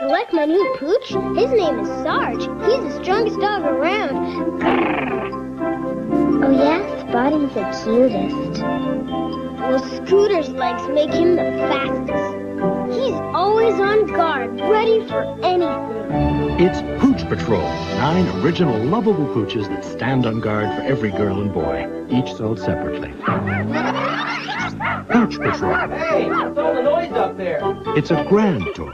I like my new pooch. His name is Sarge. He's the strongest dog around. Oh yeah, Spotty's the cutest. Well, Scooter's legs make him the fastest. He's always on guard, ready for anything. It's Pooch Patrol. 9 original lovable pooches that stand on guard for every girl and boy, each sold separately. Pooch Patrol. Hey, what's all the noise up there? It's a grand toy.